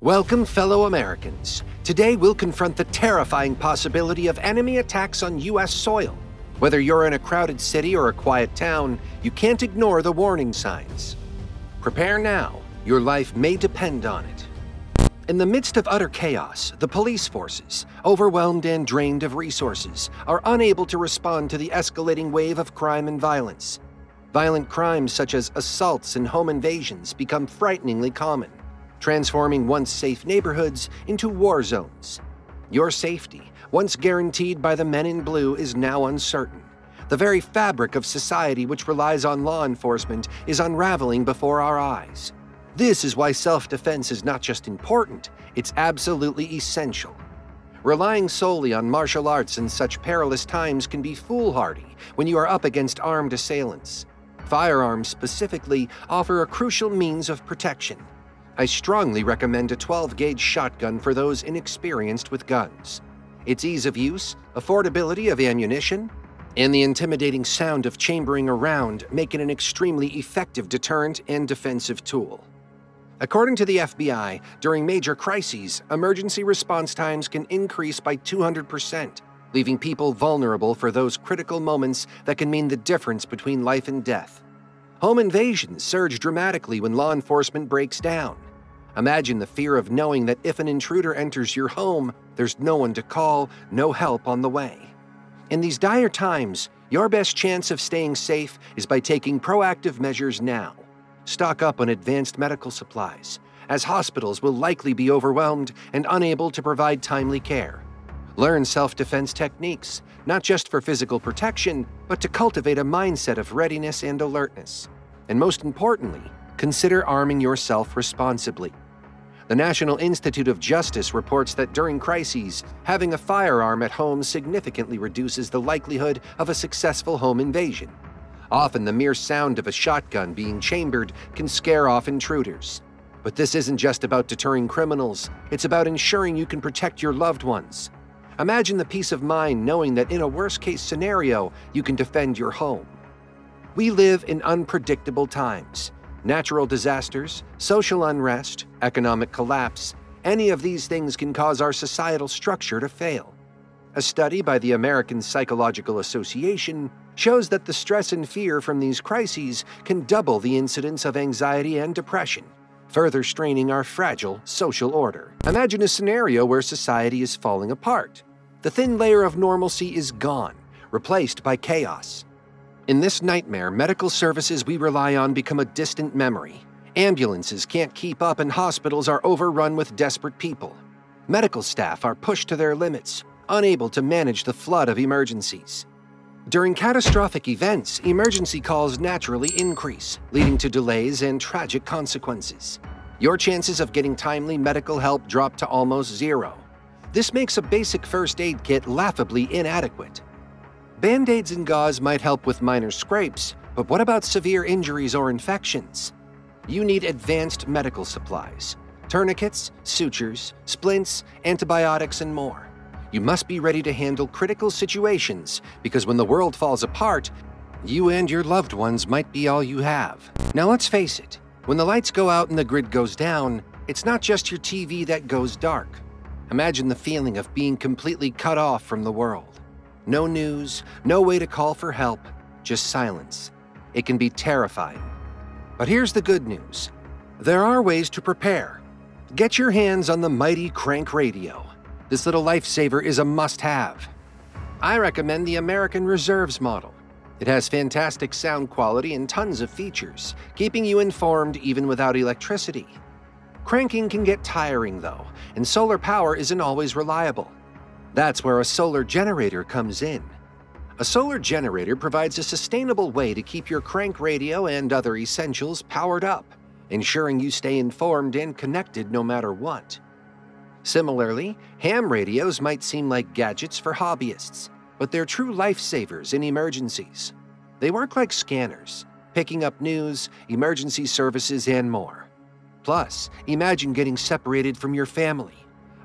Welcome, fellow Americans. Today we'll confront the terrifying possibility of enemy attacks on U.S. soil. Whether you're in a crowded city or a quiet town, you can't ignore the warning signs. Prepare now. Your life may depend on it. In the midst of utter chaos, the police forces, overwhelmed and drained of resources, are unable to respond to the escalating wave of crime and violence. Violent crimes such as assaults and home invasions become frighteningly common, transforming once safe neighborhoods into war zones. Your safety, once guaranteed by the men in blue, is now uncertain. The very fabric of society which relies on law enforcement is unraveling before our eyes. This is why self-defense is not just important, it's absolutely essential. Relying solely on martial arts in such perilous times can be foolhardy when you are up against armed assailants. Firearms specifically offer a crucial means of protection. I strongly recommend a 12-gauge shotgun for those inexperienced with guns. Its ease of use, affordability of ammunition, and the intimidating sound of chambering a round make it an extremely effective deterrent and defensive tool. According to the FBI, during major crises, emergency response times can increase by 200%, leaving people vulnerable for those critical moments that can mean the difference between life and death. Home invasions surge dramatically when law enforcement breaks down. Imagine the fear of knowing that if an intruder enters your home, there's no one to call, no help on the way. In these dire times, your best chance of staying safe is by taking proactive measures now. Stock up on advanced medical supplies, as hospitals will likely be overwhelmed and unable to provide timely care. Learn self-defense techniques, not just for physical protection, but to cultivate a mindset of readiness and alertness. And most importantly, consider arming yourself responsibly. The National Institute of Justice reports that during crises, having a firearm at home significantly reduces the likelihood of a successful home invasion. Often the mere sound of a shotgun being chambered can scare off intruders. But this isn't just about deterring criminals, it's about ensuring you can protect your loved ones. Imagine the peace of mind knowing that in a worst-case scenario, you can defend your home. We live in unpredictable times. Natural disasters, social unrest, economic collapse, any of these things can cause our societal structure to fail. A study by the American Psychological Association shows that the stress and fear from these crises can double the incidence of anxiety and depression, further straining our fragile social order. Imagine a scenario where society is falling apart. The thin layer of normalcy is gone, replaced by chaos. In this nightmare, medical services we rely on become a distant memory. Ambulances can't keep up and hospitals are overrun with desperate people. Medical staff are pushed to their limits, unable to manage the flood of emergencies. During catastrophic events, emergency calls naturally increase, leading to delays and tragic consequences. Your chances of getting timely medical help drop to almost zero. This makes a basic first aid kit laughably inadequate. Band-aids and gauze might help with minor scrapes, but what about severe injuries or infections? You need advanced medical supplies, tourniquets, sutures, splints, antibiotics, and more. You must be ready to handle critical situations because when the world falls apart, you and your loved ones might be all you have. Now let's face it. When the lights go out and the grid goes down, it's not just your TV that goes dark. Imagine the feeling of being completely cut off from the world. No news, no way to call for help, just silence. It can be terrifying. But here's the good news. There are ways to prepare. Get your hands on the mighty Crank Radio. This little lifesaver is a must-have. I recommend the American Reserves model. It has fantastic sound quality and tons of features, keeping you informed even without electricity. Cranking can get tiring though, and solar power isn't always reliable. That's where a solar generator comes in. A solar generator provides a sustainable way to keep your crank radio and other essentials powered up, ensuring you stay informed and connected no matter what. Similarly, ham radios might seem like gadgets for hobbyists, but they're true lifesavers in emergencies. They work like scanners, picking up news, emergency services, and more. Plus, imagine getting separated from your family.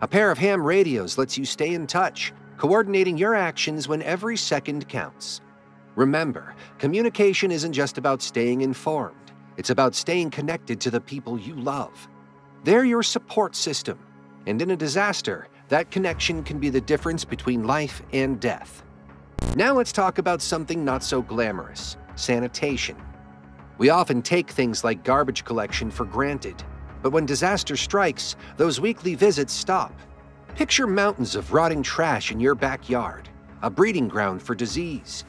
A pair of ham radios lets you stay in touch, coordinating your actions when every second counts. Remember, communication isn't just about staying informed. It's about staying connected to the people you love. They're your support system, and in a disaster, that connection can be the difference between life and death. Now let's talk about something not so glamorous, sanitation. We often take things like garbage collection for granted, but when disaster strikes, those weekly visits stop. Picture mountains of rotting trash in your backyard, a breeding ground for disease.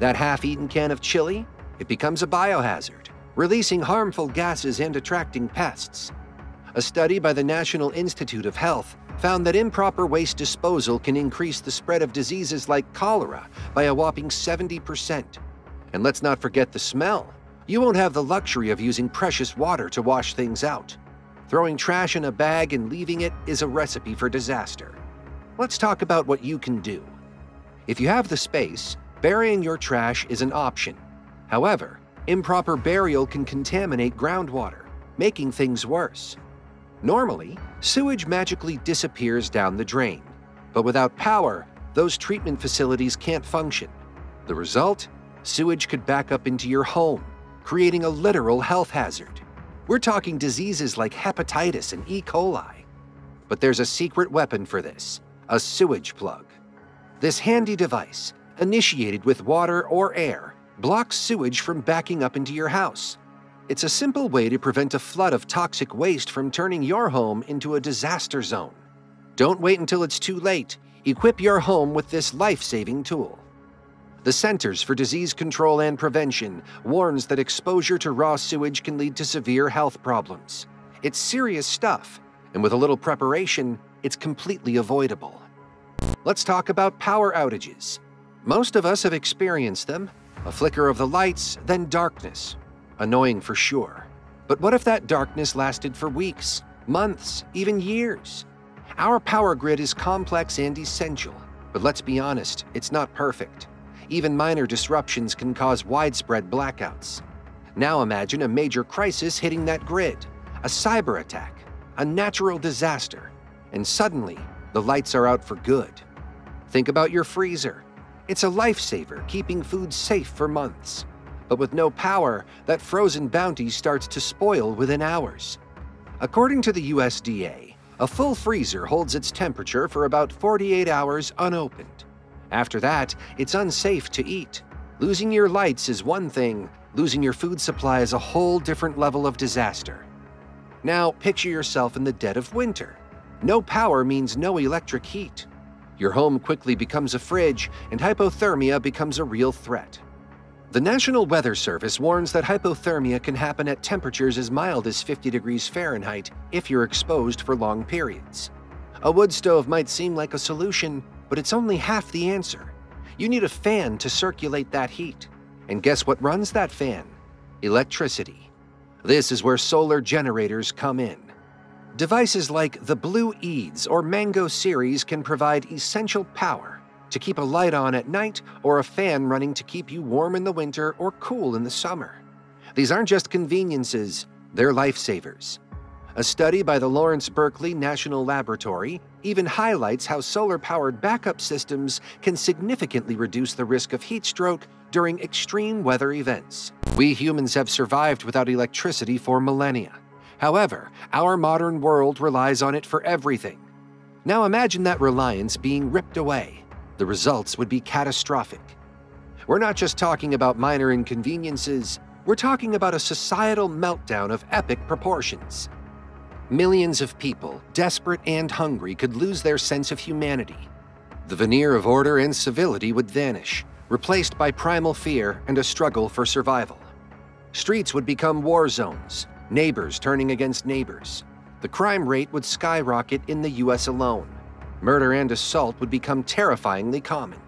That half-eaten can of chili, it becomes a biohazard, releasing harmful gases and attracting pests. A study by the National Institute of Health found that improper waste disposal can increase the spread of diseases like cholera by a whopping 70%. And let's not forget the smell. You won't have the luxury of using precious water to wash things out. Throwing trash in a bag and leaving it is a recipe for disaster. Let's talk about what you can do. If you have the space, burying your trash is an option. However, improper burial can contaminate groundwater, making things worse. Normally, sewage magically disappears down the drain, but without power, those treatment facilities can't function. The result? Sewage could back up into your home, creating a literal health hazard. We're talking diseases like hepatitis and E. coli. But there's a secret weapon for this, a sewage plug. This handy device, initiated with water or air, blocks sewage from backing up into your house. It's a simple way to prevent a flood of toxic waste from turning your home into a disaster zone. Don't wait until it's too late. Equip your home with this life-saving tool. The Centers for Disease Control and Prevention warns that exposure to raw sewage can lead to severe health problems. It's serious stuff, and with a little preparation, it's completely avoidable. Let's talk about power outages. Most of us have experienced them. A flicker of the lights, then darkness. Annoying for sure. But what if that darkness lasted for weeks, months, even years? Our power grid is complex and essential, but let's be honest, it's not perfect. Even minor disruptions can cause widespread blackouts. Now imagine a major crisis hitting that grid, a cyber attack, a natural disaster, and suddenly the lights are out for good. Think about your freezer. It's a lifesaver, keeping food safe for months. But with no power, that frozen bounty starts to spoil within hours. According to the USDA, a full freezer holds its temperature for about 48 hours unopened. After that, it's unsafe to eat. Losing your lights is one thing, losing your food supply is a whole different level of disaster. Now, picture yourself in the dead of winter. No power means no electric heat. Your home quickly becomes a fridge, and hypothermia becomes a real threat. The National Weather Service warns that hypothermia can happen at temperatures as mild as 50 degrees Fahrenheit if you're exposed for long periods. A wood stove might seem like a solution, but it's only half the answer. You need a fan to circulate that heat. And guess what runs that fan? Electricity. This is where solar generators come in. Devices like the Blue Eads or Mango Series can provide essential power to keep a light on at night or a fan running to keep you warm in the winter or cool in the summer. These aren't just conveniences, they're lifesavers. A study by the Lawrence Berkeley National Laboratory even highlights how solar-powered backup systems can significantly reduce the risk of heat stroke during extreme weather events. We humans have survived without electricity for millennia. However, our modern world relies on it for everything. Now imagine that reliance being ripped away. The results would be catastrophic. We're not just talking about minor inconveniences, we're talking about a societal meltdown of epic proportions. Millions of people, desperate and hungry, could lose their sense of humanity. The veneer of order and civility would vanish, replaced by primal fear and a struggle for survival. Streets would become war zones, neighbors turning against neighbors. The crime rate would skyrocket in the US alone. Murder and assault would become terrifyingly common.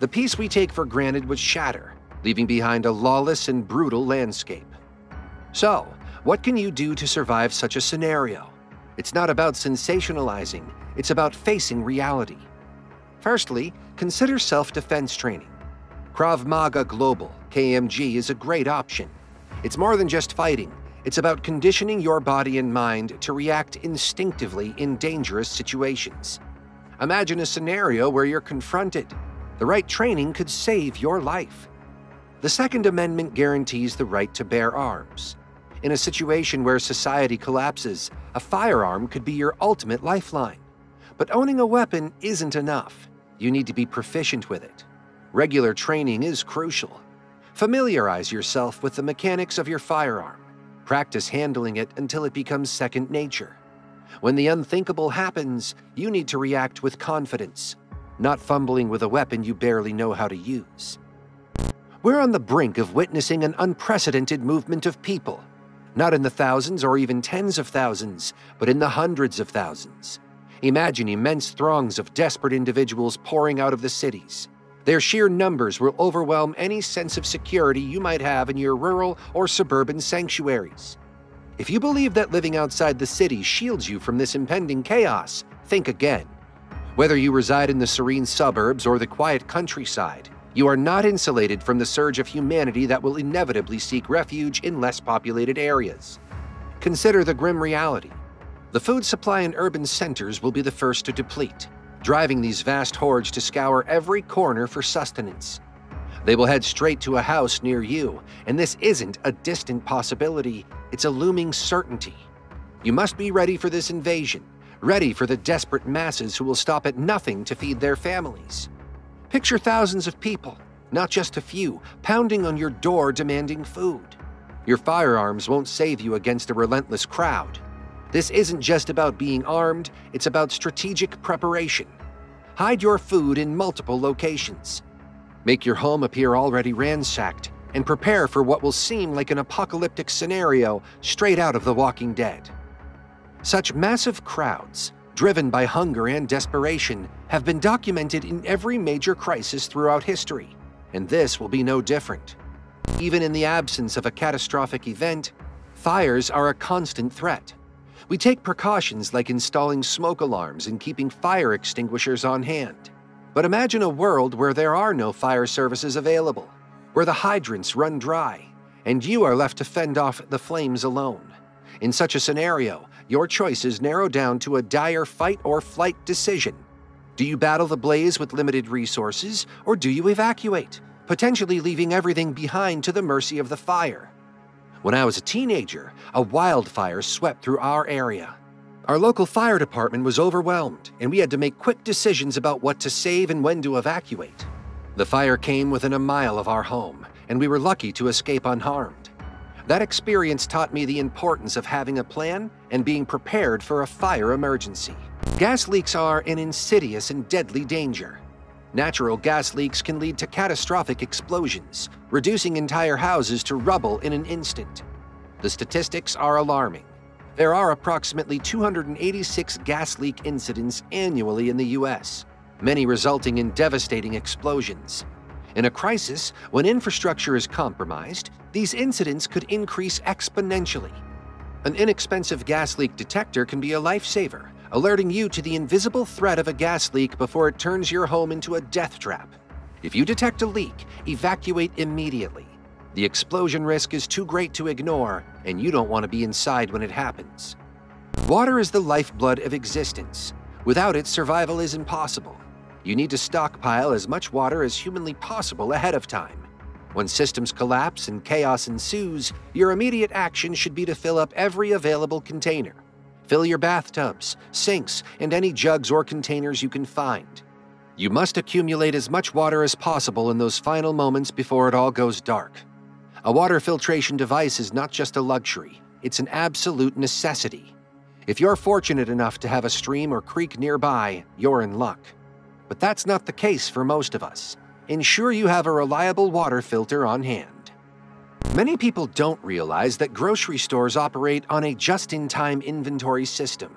The peace we take for granted would shatter, leaving behind a lawless and brutal landscape. So, what can you do to survive such a scenario? It's not about sensationalizing, it's about facing reality. Firstly, consider self-defense training. Krav Maga Global, KMG, is a great option. It's more than just fighting, it's about conditioning your body and mind to react instinctively in dangerous situations. Imagine a scenario where you're confronted. The right training could save your life. The Second Amendment guarantees the right to bear arms. In a situation where society collapses, a firearm could be your ultimate lifeline. But owning a weapon isn't enough. You need to be proficient with it. Regular training is crucial. Familiarize yourself with the mechanics of your firearm. Practice handling it until it becomes second nature. When the unthinkable happens, you need to react with confidence, not fumbling with a weapon you barely know how to use. We're on the brink of witnessing an unprecedented movement of people, not in the thousands or even tens of thousands, but in the hundreds of thousands. Imagine immense throngs of desperate individuals pouring out of the cities. Their sheer numbers will overwhelm any sense of security you might have in your rural or suburban sanctuaries. If you believe that living outside the city shields you from this impending chaos, think again. Whether you reside in the serene suburbs or the quiet countryside, you are not insulated from the surge of humanity that will inevitably seek refuge in less populated areas. Consider the grim reality. The food supply in urban centers will be the first to deplete, driving these vast hordes to scour every corner for sustenance. They will head straight to a house near you, and this isn't a distant possibility, it's a looming certainty. You must be ready for this invasion, ready for the desperate masses who will stop at nothing to feed their families. Picture thousands of people, not just a few, pounding on your door demanding food. Your firearms won't save you against a relentless crowd. This isn't just about being armed, it's about strategic preparation. Hide your food in multiple locations. Make your home appear already ransacked, and prepare for what will seem like an apocalyptic scenario straight out of The Walking Dead. Such massive crowds, driven by hunger and desperation, have been documented in every major crisis throughout history, and this will be no different. Even in the absence of a catastrophic event, fires are a constant threat. We take precautions like installing smoke alarms and keeping fire extinguishers on hand. But imagine a world where there are no fire services available, where the hydrants run dry, and you are left to fend off the flames alone. In such a scenario, your choices narrow down to a dire fight or flight decision. Do you battle the blaze with limited resources, or do you evacuate, potentially leaving everything behind to the mercy of the fire? When I was a teenager, a wildfire swept through our area. Our local fire department was overwhelmed, and we had to make quick decisions about what to save and when to evacuate. The fire came within a mile of our home, and we were lucky to escape unharmed. That experience taught me the importance of having a plan and being prepared for a fire emergency. Gas leaks are an insidious and deadly danger. Natural gas leaks can lead to catastrophic explosions, reducing entire houses to rubble in an instant. The statistics are alarming. There are approximately 286 gas leak incidents annually in the U.S., many resulting in devastating explosions. In a crisis, when infrastructure is compromised, these incidents could increase exponentially. An inexpensive gas leak detector can be a lifesaver, alerting you to the invisible threat of a gas leak before it turns your home into a death trap. If you detect a leak, evacuate immediately. The explosion risk is too great to ignore, and you don't want to be inside when it happens. Water is the lifeblood of existence. Without it, survival is impossible. You need to stockpile as much water as humanly possible ahead of time. When systems collapse and chaos ensues, your immediate action should be to fill up every available container. Fill your bathtubs, sinks, and any jugs or containers you can find. You must accumulate as much water as possible in those final moments before it all goes dark. A water filtration device is not just a luxury, it's an absolute necessity. If you're fortunate enough to have a stream or creek nearby, you're in luck. But that's not the case for most of us. Ensure you have a reliable water filter on hand. Many people don't realize that grocery stores operate on a just-in-time inventory system.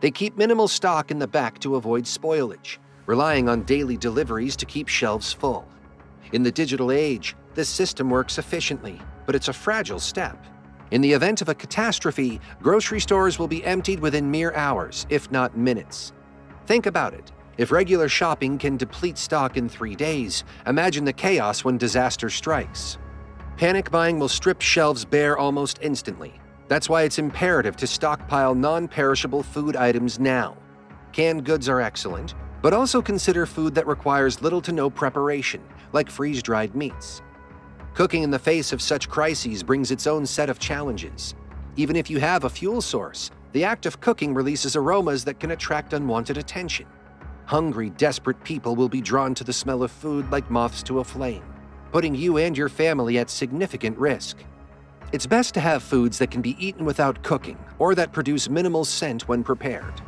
They keep minimal stock in the back to avoid spoilage, relying on daily deliveries to keep shelves full. In the digital age, this system works efficiently, but it's a fragile step. In the event of a catastrophe, grocery stores will be emptied within mere hours, if not minutes. Think about it. If regular shopping can deplete stock in 3 days, imagine the chaos when disaster strikes. Panic buying will strip shelves bare almost instantly. That's why it's imperative to stockpile non-perishable food items now. Canned goods are excellent, but also consider food that requires little to no preparation, like freeze-dried meats. Cooking in the face of such crises brings its own set of challenges. Even if you have a fuel source, the act of cooking releases aromas that can attract unwanted attention. Hungry, desperate people will be drawn to the smell of food like moths to a flame, putting you and your family at significant risk. It's best to have foods that can be eaten without cooking or that produce minimal scent when prepared.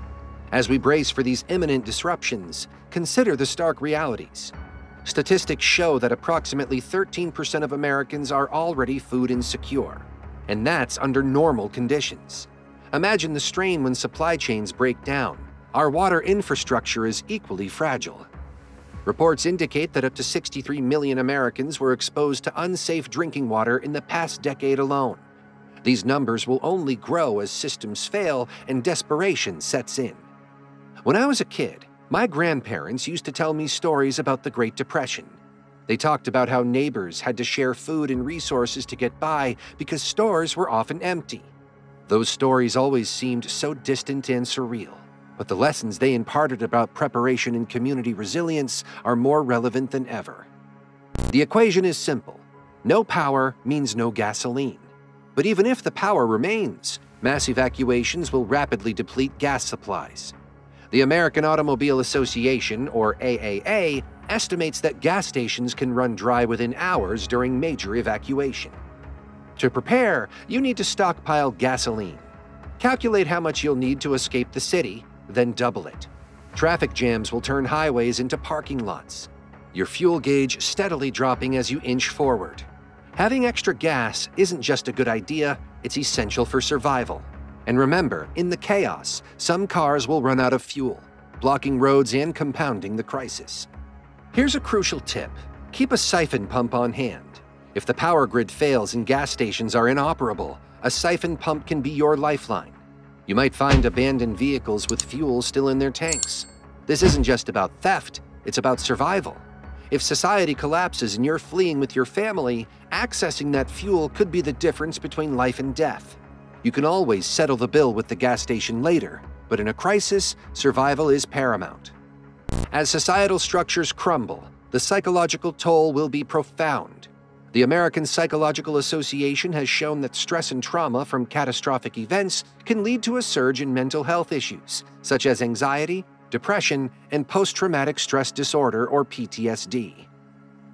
As we brace for these imminent disruptions, consider the stark realities. Statistics show that approximately 13% of Americans are already food insecure, and that's under normal conditions. Imagine the strain when supply chains break down. Our water infrastructure is equally fragile. Reports indicate that up to 63 million Americans were exposed to unsafe drinking water in the past decade alone. These numbers will only grow as systems fail and desperation sets in. When I was a kid, my grandparents used to tell me stories about the Great Depression. They talked about how neighbors had to share food and resources to get by because stores were often empty. Those stories always seemed so distant and surreal, but the lessons they imparted about preparation and community resilience are more relevant than ever. The equation is simple. No power means no gasoline. But even if the power remains, mass evacuations will rapidly deplete gas supplies. The American Automobile Association, or AAA, estimates that gas stations can run dry within hours during major evacuation. To prepare, you need to stockpile gasoline. Calculate how much you'll need to escape the city, then double it. Traffic jams will turn highways into parking lots, your fuel gauge steadily dropping as you inch forward. Having extra gas isn't just a good idea, it's essential for survival. And remember, in the chaos, some cars will run out of fuel, blocking roads and compounding the crisis. Here's a crucial tip. Keep a siphon pump on hand. If the power grid fails and gas stations are inoperable, a siphon pump can be your lifeline. You might find abandoned vehicles with fuel still in their tanks. This isn't just about theft, it's about survival. If society collapses and you're fleeing with your family, accessing that fuel could be the difference between life and death. You can always settle the bill with the gas station later, but in a crisis, survival is paramount. As societal structures crumble, the psychological toll will be profound. The American Psychological Association has shown that stress and trauma from catastrophic events can lead to a surge in mental health issues, such as anxiety, depression, and post-traumatic stress disorder, or PTSD.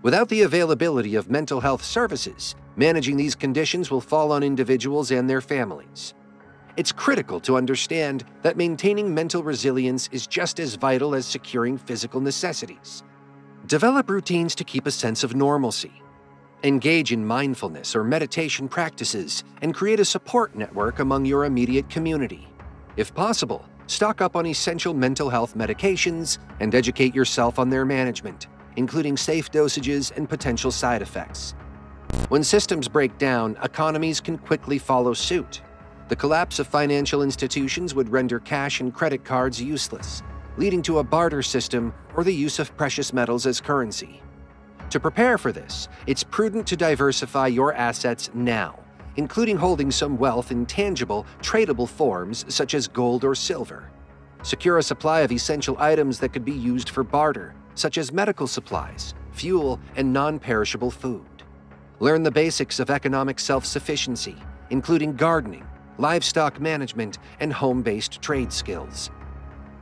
Without the availability of mental health services, managing these conditions will fall on individuals and their families. It's critical to understand that maintaining mental resilience is just as vital as securing physical necessities. Develop routines to keep a sense of normalcy. Engage in mindfulness or meditation practices and create a support network among your immediate community. If possible, stock up on essential mental health medications and educate yourself on their management, including safe dosages and potential side effects. When systems break down, economies can quickly follow suit. The collapse of financial institutions would render cash and credit cards useless, leading to a barter system or the use of precious metals as currency. To prepare for this, it's prudent to diversify your assets now, including holding some wealth in tangible, tradable forms such as gold or silver. Secure a supply of essential items that could be used for barter, such as medical supplies, fuel, and non-perishable food. Learn the basics of economic self-sufficiency, including gardening, livestock management, and home-based trade skills.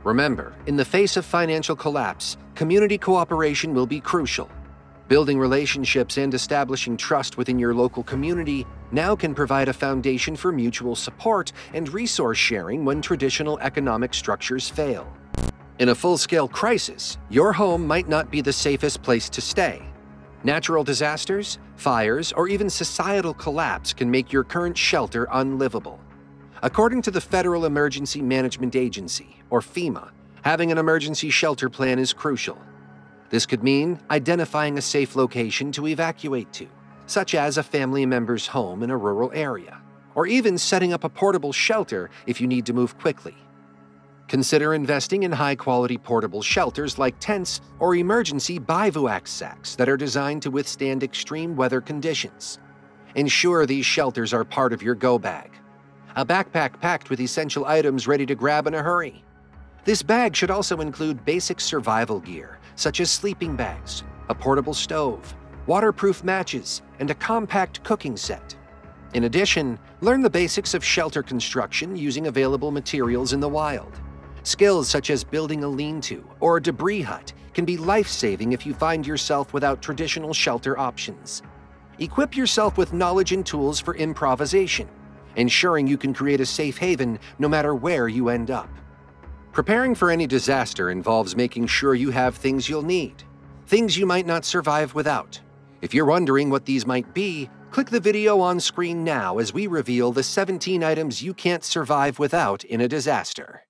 Remember, in the face of financial collapse, community cooperation will be crucial. Building relationships and establishing trust within your local community now can provide a foundation for mutual support and resource sharing when traditional economic structures fail. In a full-scale crisis, your home might not be the safest place to stay. Natural disasters, fires, or even societal collapse can make your current shelter unlivable. According to the Federal Emergency Management Agency, or FEMA, having an emergency shelter plan is crucial. This could mean identifying a safe location to evacuate to, such as a family member's home in a rural area, or even setting up a portable shelter if you need to move quickly. Consider investing in high-quality portable shelters like tents or emergency bivouac sacks that are designed to withstand extreme weather conditions. Ensure these shelters are part of your go bag, a backpack packed with essential items ready to grab in a hurry. This bag should also include basic survival gear, such as sleeping bags, a portable stove, waterproof matches, and a compact cooking set. In addition, learn the basics of shelter construction using available materials in the wild. Skills such as building a lean-to or a debris hut can be life-saving if you find yourself without traditional shelter options. Equip yourself with knowledge and tools for improvisation, ensuring you can create a safe haven no matter where you end up. Preparing for any disaster involves making sure you have things you'll need, things you might not survive without. If you're wondering what these might be, click the video on screen now as we reveal the 17 items you can't survive without in a disaster.